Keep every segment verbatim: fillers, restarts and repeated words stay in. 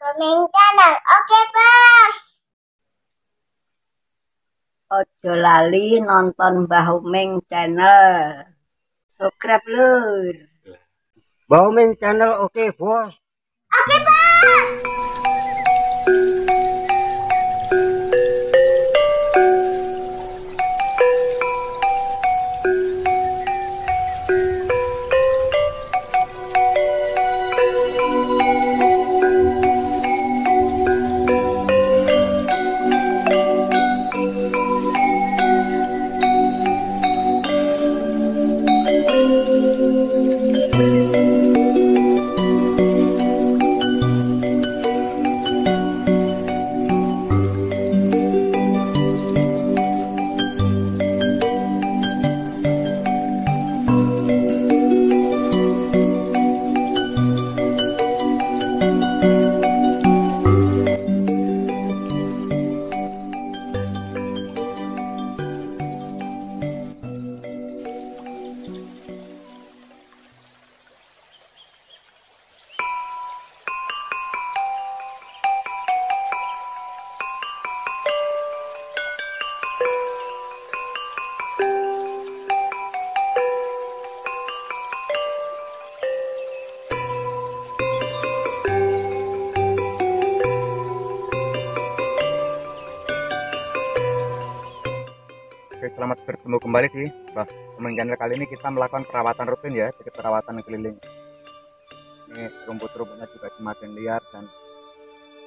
Omeng Channel. Oke, Bos. Ojo lali nonton Mbah Omeng Channel. Subscribe lur. Mbah Omeng Channel, oke, Bos. Oke, Bos. Selamat bertemu kembali sih, Mbah Omeng Channel. Kali ini kita melakukan perawatan rutin ya, jadi perawatan keliling. Ini rumput-rumputnya juga semakin liar dan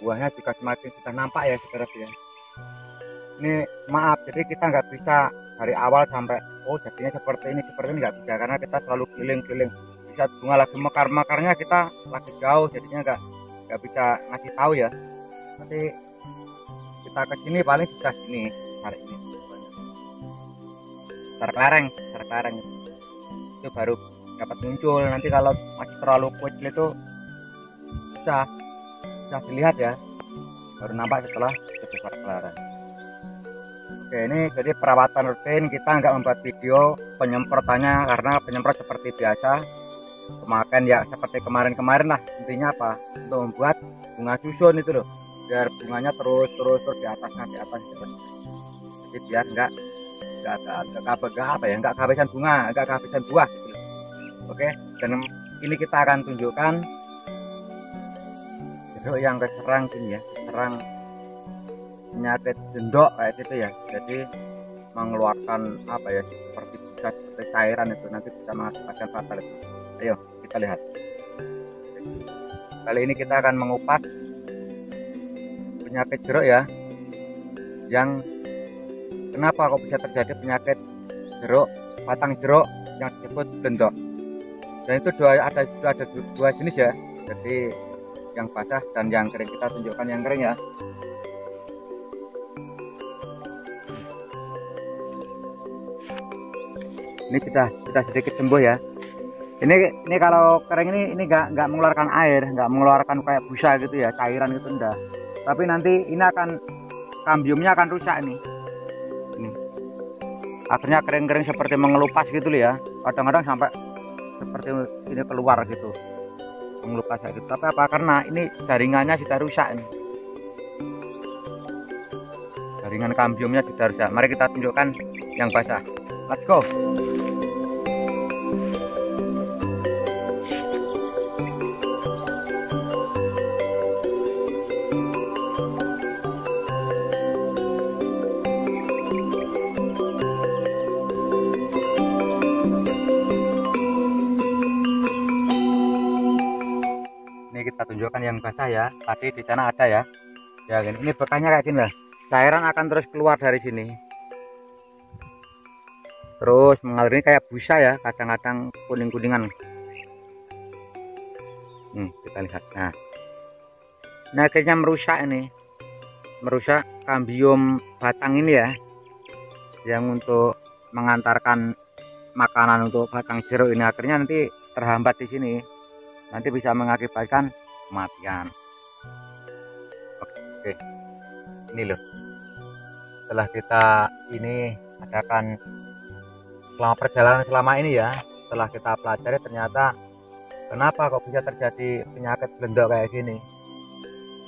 buahnya juga semakin sudah nampak ya, sekarang ya. Ini maaf, jadi kita nggak bisa dari awal sampai oh jadinya seperti ini, seperti ini nggak bisa karena kita selalu keliling-keliling. Bisa bunga lagi mekar-mekarnya kita lagi jauh, jadinya nggak nggak bisa ngasih tahu ya. Nanti kita ke sini paling sudah sini hari ini. Terkelereng, terkelereng itu baru dapat muncul. Nanti kalau masih terlalu kecil itu susah, susah dilihat ya, baru nampak setelah sebesar kelereng. Oke, ini jadi perawatan rutin. Kita nggak membuat video penyemprotannya karena penyemprot seperti biasa kemarin ya, seperti kemarin-kemarin lah. Intinya apa, untuk membuat bunga susun itu loh, biar bunganya terus terus terus di atasnya, di atas gitu. Jadi biar nggak nggak apa ya, nggak kehabisan bunga, nggak kehabisan buah gitu. Oke, dan ini kita akan tunjukkan jeruk yang terserang ini ya, terserang penyakit bendok kayak gitu ya. Jadi mengeluarkan apa ya, seperti busa, seperti cairan itu, nanti bisa mengakibatkan fatal itu. Ayo kita lihat. Kali ini kita akan mengupas penyakit jeruk ya, yang kenapa kok bisa terjadi penyakit jeruk, batang jeruk yang disebut blendok. Dan itu dua, ada dua, ada dua jenis ya. Jadi yang basah dan yang kering. Kita tunjukkan yang kering ya. Ini sudah sudah sedikit sembuh ya. Ini ini kalau kering ini ini nggak nggak mengeluarkan air, nggak mengeluarkan kayak busa gitu ya, cairan gitu enggak. Tapi nanti ini akan kambiumnya akan rusak nih. Akhirnya kering-kering seperti mengelupas gitu loh ya, kadang-kadang sampai seperti ini keluar gitu, mengelupas gitu. Tapi apa, karena ini jaringannya sudah rusak ini, jaringan kambiumnya sudah rusak. Mari kita tunjukkan yang basah, let's go. Tunjukkan yang basah ya, tadi di tanah ada ya, ya ini bekasnya kayak gini lah. Cairan akan terus keluar dari sini, terus mengalir ini kayak busa ya, kadang-kadang kuning-kuningan. Hmm, kita lihat. Nah, nah akhirnya merusak ini, merusak kambium batang ini ya, yang untuk mengantarkan makanan untuk batang jeruk ini. Akhirnya nanti terhambat di sini, nanti bisa mengakibatkan kematian. Oke, ini loh, setelah kita ini adakan selama perjalanan selama ini ya, setelah kita pelajari ternyata kenapa kok bisa terjadi penyakit blendok kayak gini.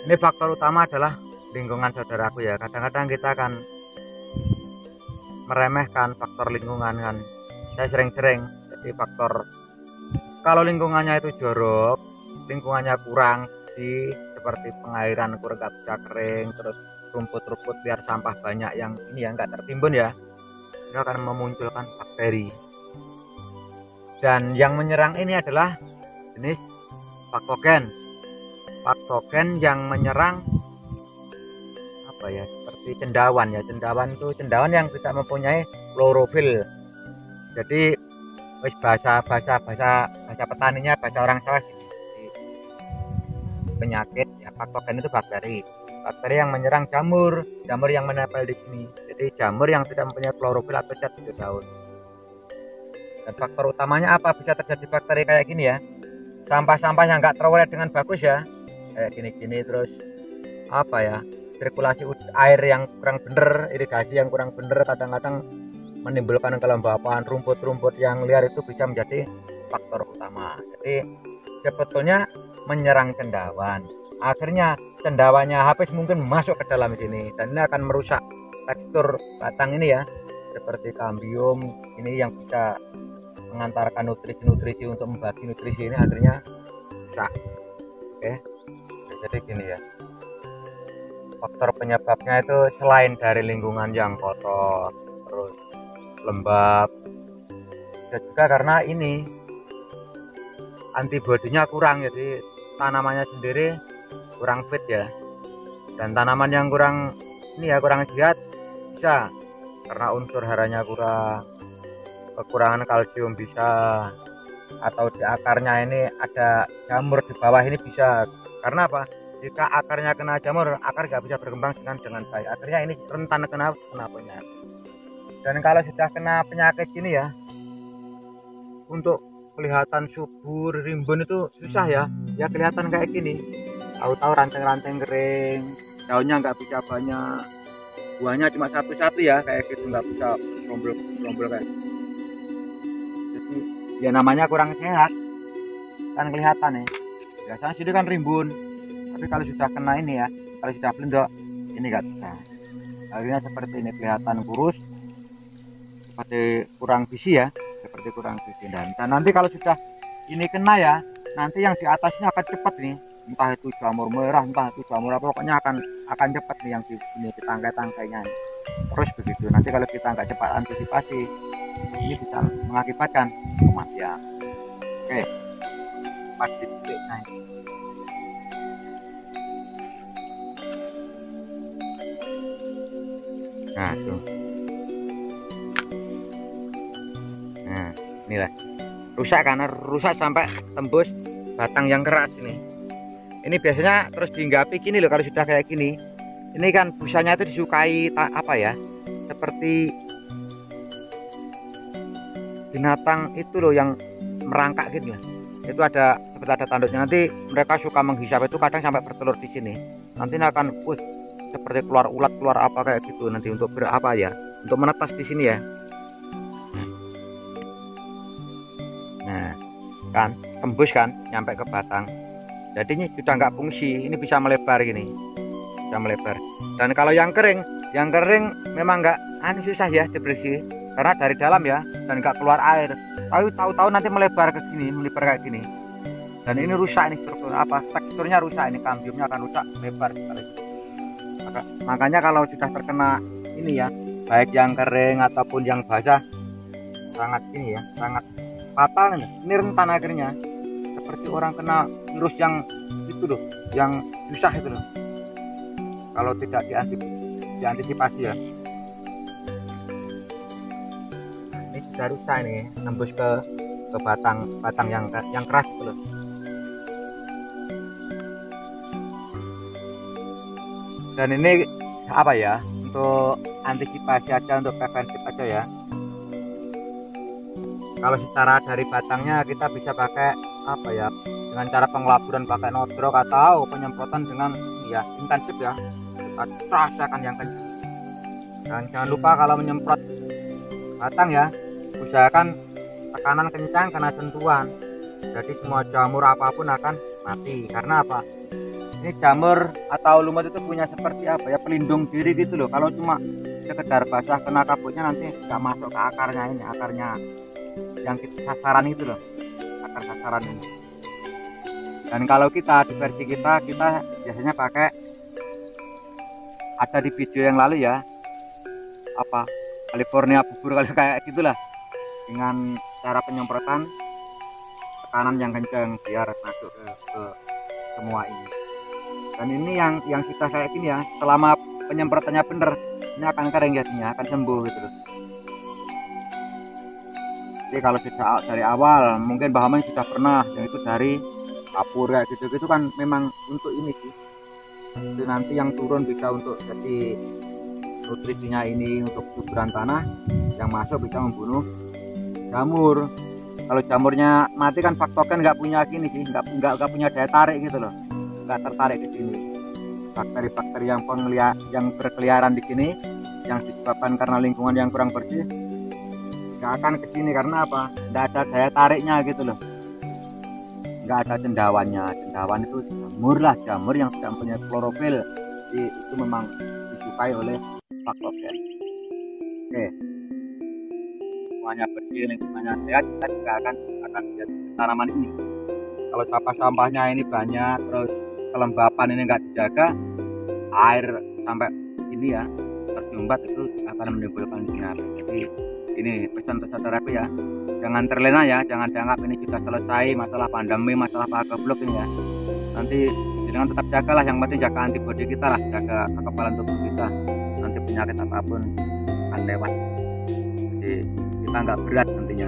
Ini faktor utama adalah lingkungan, saudaraku ya. Kadang-kadang kita akan meremehkan faktor lingkungan kan. Saya sering-sering, jadi faktor kalau lingkungannya itu jorok, lingkungannya kurang di seperti pengairan kurang bisa kering, terus rumput-rumput biar sampah banyak yang ini ya nggak tertimbun ya, itu akan memunculkan bakteri. Dan yang menyerang ini adalah jenis pathogen, pathogen yang menyerang apa ya, seperti cendawan ya. Cendawan itu cendawan yang tidak mempunyai klorofil. Jadi bahasa bahasa bahasa bahasa petaninya, bahasa orang Jawa, penyakit ya, patogen itu bakteri, bakteri yang menyerang jamur, jamur yang menempel di sini. Jadi jamur yang tidak mempunyai klorofil atau cat hijau daun. Dan faktor utamanya apa bisa terjadi bakteri kayak gini ya? Sampah-sampah yang nggak terolah dengan bagus ya, kayak gini-gini, terus apa ya? Sirkulasi air yang kurang bener, irigasi yang kurang bener, kadang-kadang menimbulkan kelembapan. Rumput-rumput yang liar itu bisa menjadi faktor utama. Jadi sebetulnya menyerang cendawan, akhirnya cendawannya habis mungkin masuk ke dalam sini, dan ini akan merusak tekstur batang ini ya, seperti kambium ini yang bisa mengantarkan nutrisi-nutrisi untuk membagi nutrisi ini, akhirnya rusak. Oke, jadi gini ya, faktor penyebabnya itu selain dari lingkungan yang kotor terus lembab, dan juga karena ini antibodinya kurang, jadi tanamannya sendiri kurang fit ya. Dan tanaman yang kurang ini ya, kurang giat bisa karena unsur haranya kurang, kekurangan kalsium bisa, atau di akarnya ini ada jamur di bawah ini bisa. Karena apa? Jika akarnya kena jamur, akar nggak bisa berkembang dengan dengan baik. Akhirnya ini rentan kena kena penyakit. Dan kalau sudah kena penyakit ini ya, untuk kelihatan subur rimbun itu susah ya, ya kelihatan kayak gini, tahu-tahu ranting-ranting kering, daunnya nggak bisa banyak, buahnya cuma satu-satu ya, kayak gitu, nggak bisa rombol-rombol kayak. Jadi ya namanya kurang sehat kan kelihatan ya. Biasanya sini kan rimbun, tapi kalau sudah kena ini ya, kalau sudah blendok ini nggak bisa, akhirnya seperti ini, kelihatan kurus, seperti kurang gizi ya, seperti kurang gizi. Dan nanti kalau sudah ini kena ya, nanti yang di atasnya akan cepat nih, entah itu jamur merah, entah itu jamur apa, pokoknya akan akan cepat nih yang di ini tangkai-tangkainya. Terus begitu, nanti kalau kita nggak cepat antisipasi, ini bisa mengakibatkan kematian. Oke, empat titik naik. Nah, tuh. Inilah rusak karena rusak sampai tembus batang yang keras ini. Ini biasanya terus dihinggapi gini loh, kalau sudah kayak gini. Ini kan busanya itu disukai apa ya? Seperti binatang itu loh yang merangkak gitu lah. Itu ada seperti ada tanduknya. Nanti mereka suka menghisap itu, kadang sampai bertelur di sini. Nanti akan uh, seperti keluar ulat, keluar apa kayak gitu nanti untuk berapa ya? Untuk menetas di sini ya. Nah, kan tembus kan nyampe ke batang, jadinya sudah nggak fungsi. Ini bisa melebar gini, bisa melebar. Dan kalau yang kering, yang kering memang nggak anu, susah ya dibersih karena dari dalam ya, dan nggak keluar air. Tahu-tahu nanti melebar ke sini, melebar kayak gini. Dan ini rusak, ini struktur apa, teksturnya rusak, ini kambiumnya akan rusak, melebar. Makanya kalau sudah terkena ini ya, baik yang kering ataupun yang basah, sangat ini ya, sangat fatal nih. Ini rentan akhirnya seperti orang kena virus yang itu loh, yang susah itu loh, kalau tidak diantisipasi ya. Nah, ini sudah rusak nih, nembus ke ke batang batang yang yang keras itu loh. Dan ini apa ya, untuk antisipasi aja, untuk preventif aja ya. Kalau secara dari batangnya kita bisa pakai apa ya, dengan cara pengelaburan pakai nodrok atau penyemprotan dengan ya intensif ya, kita rasakan yang kencang. Dan jangan lupa kalau menyemprot batang ya, usahakan tekanan kencang karena sentuhan, jadi semua jamur apapun akan mati. Karena apa, ini jamur atau lumut itu punya seperti apa ya, pelindung diri gitu loh. Kalau cuma sekedar basah kena kabutnya nanti nggak masuk ke akarnya, ini akarnya yang kita sasaran itu loh, akar sasaran ini. Dan kalau kita di versi kita, kita biasanya pakai, ada di video yang lalu ya, apa California bubur kalau kayak gitulah, dengan cara penyemprotan tekanan yang kencang biar masuk ke, ke semua ini. Dan ini yang yang kita kayak gini ya, selama penyemprotannya bener ini akan kering jadinya, akan sembuh gitu loh. Jadi kalau sudah dari awal, mungkin Mbah Omeng sudah pernah yang itu dari kapur kayak gitu-gitu kan, memang untuk ini sih. Jadi nanti yang turun bisa untuk jadi nutrisinya ini untuk kuburan tanah, yang masuk bisa membunuh jamur. Kalau jamurnya mati kan Pathogen nggak punya gini sih, nggak nggak nggak punya daya tarik gitu loh, nggak tertarik ke sini. Bakteri-bakteri yang pengelia yang berkeliaran di sini, yang disebabkan karena lingkungan yang kurang bersih, nggak akan ke sini karena apa? Nggak ada daya tariknya gitu loh, nggak ada cendawannya. Cendawan itu jamur lah, jamur yang tidak punya klorofil, jadi itu memang disukai oleh Pathogen. Oke. Semuanya bersih, lingkungannya sehat, kita juga akan akan jadi tanaman ini. Kalau sampah sampahnya ini banyak, terus kelembapan ini nggak dijaga, air sampai ini ya tersumbat, itu akan menimbulkan sinar. Jadi ini pesan pesan terapi ya, jangan terlena ya, jangan dianggap ini sudah selesai masalah pandemi, masalah pageblok ini ya. Nanti jangan, tetap jagalah, yang penting jaga antibodi kita lah, jaga kekebalan tubuh kita, nanti penyakit apapun akan lewat. Jadi kita nggak berat nantinya.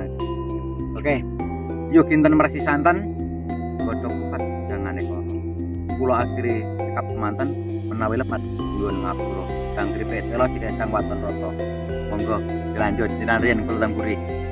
Oke, yuk kinten mersi santan godhog kupat jangan ekor pulau akhiri sikap semantan menawi lepat yun ngapuro dan kripe telo cidesang waton roto monggo dilanjut jenarian kulang gurih.